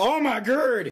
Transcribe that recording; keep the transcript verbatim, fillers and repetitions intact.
Oh my god!